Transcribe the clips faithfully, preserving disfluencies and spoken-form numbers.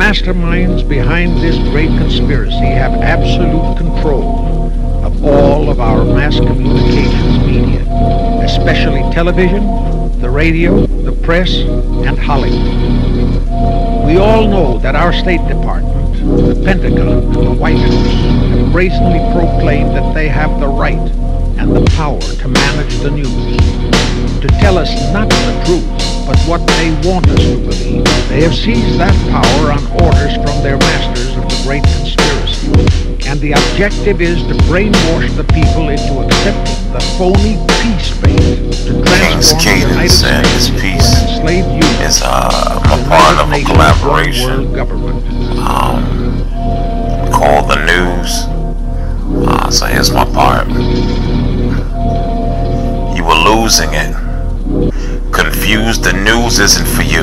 masterminds behind this great conspiracy have absolute control of all of our mass communications media, especially television, the radio, the press, and Hollywood. We all know that our State Department, the Pentagon, and the White House have brazenly proclaimed that they have the right and the power to manage the news, to tell us not the truth, but what they want us to believe. They have seized that power on orders from their masters of the great conspiracy, and the objective is to brainwash the people into accepting the phony peace faith to transform the United States into an enslaved union. It's uh, a part of a collaboration um, called The News. Uh, so here's my part. You were losing it. Confused, the news isn't for you.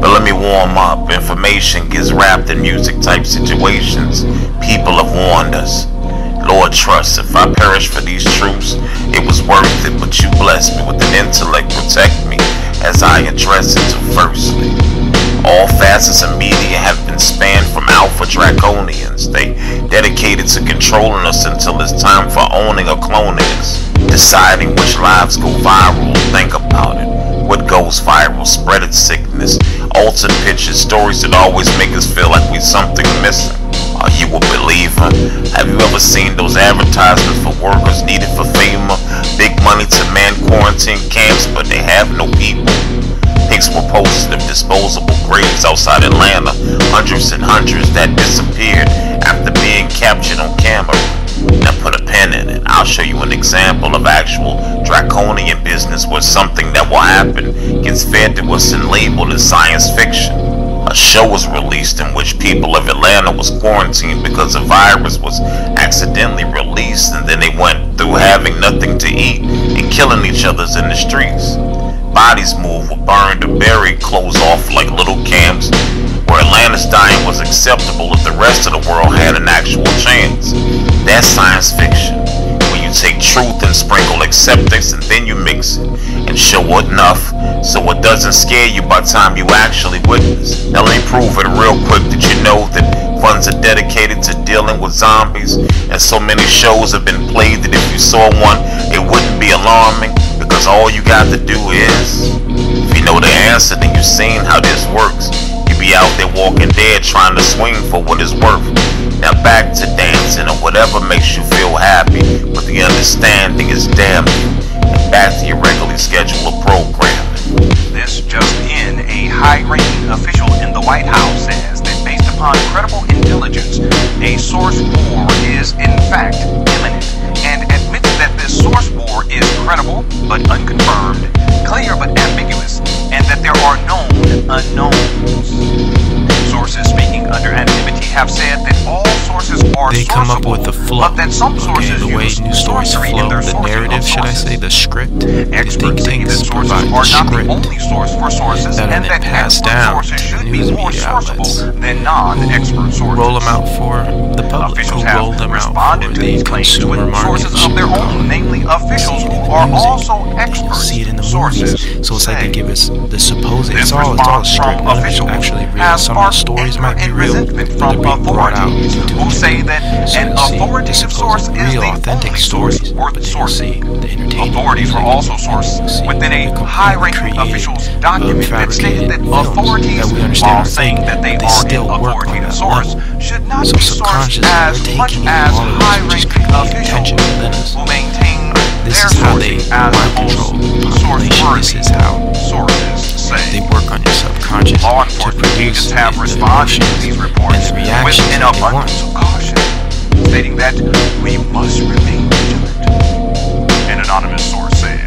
But let me warm up. Information gets wrapped in music type situations. People have warned us. Lord, trust, if I perish for these truths, it was worth it. But you blessed me with an intellect, protect me as I address it to firstly. All facets of media have been spanned from Alpha Draconians. They dedicated to controlling us until it's time for owning or cloning us. Deciding which lives go viral, think about it. What goes viral, spreading sickness, altered pictures, stories that always make us feel like we're something missing. Are you a believer? Have you ever seen those advertisements for workers needed for FEMA? Big money to man quarantine camps, but they have no people. Pics were posted of disposable graves outside Atlanta, hundreds and hundreds that disappeared after being captured on camera. Now put a pen in it. I'll show you an example of actual draconian business where something that will happen gets fed to us and labeled as science fiction. A show was released in which people of Atlanta was quarantined because a virus was accidentally released, and then they went through having nothing to eat and killing each other in the streets. Bodies moved, were burned or buried, closed off like little camps, where Atlanta's dying was acceptable if the rest of the world had an actual chance. That's science fiction, where you take truth and sprinkle acceptance and then you mix it, and show enough so it doesn't scare you by the time you actually witness. Now let me prove it real quick. Did you know that funds are dedicated to dealing with zombies, and so many shows have been played that if you saw one, it wouldn't be alarming, because all you got to do is, if you know the answer, then you've seen how this works. Out there walking dead trying to swing for what it's worth. Now back to dancing or whatever makes you feel happy, but the understanding is damn you, and back to your regularly scheduled programming. This just in, a high-ranking official in the White House says that based upon credible intelligence, a source war is in fact imminent, and admits that this source war is credible but unconfirmed, clear but ambiguous, and that there are known unknowns. Sources speaking under anonymity have said that all sources are they come up with the flow, but that some sources okay, the way use news stories flow, the narrative, should I say, the script. Experts think that sources are not the only source for sources, that and that passed down sources should be more sourceable than non-expert sources. Roll them out for the public. Officials who roll have them responded out for to these claims with sources of their own, namely officials who are also experts. See it in the sources. Movies. So it's like they give us the supposed. It's all, it's all script. None of it's actually real. Some of the stories might be real, but they're being brought out who say that an authoritative source is real, authentic stories worth sourcing. Authorities were also sourced within a high-ranking official's document that stated that authorities, while saying that they are an authoritative source, should not be sourced as much as high-ranking officials who maintain their sourcing as the most source-worthy sources. They work on your subconscious to produce have responded to these reports and the reactions with an abundance of caution, stating that we must remain vigilant. An anonymous source said,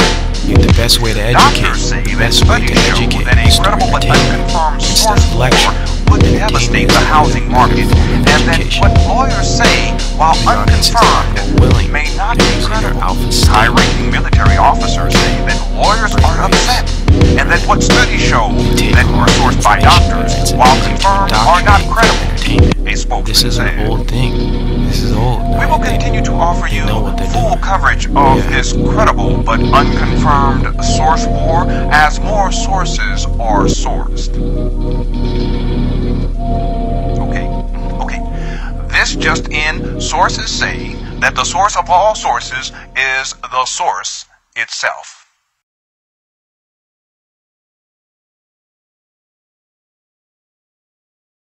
the best way to educate, the best way to educate is to entertain instead of lecture. Would devastate the housing market, and that what lawyers say, while unconfirmed, may not be credible. High-ranking military officers say that lawyers are upset, and that what studies show that were sourced by doctors, while confirmed, are not credible. A spokesman said, this is an old thing. This is old. We will continue to offer you full coverage of this credible but unconfirmed source war as more sources are sourced. Thank you. just in, sources say that the source of all sources is the source itself.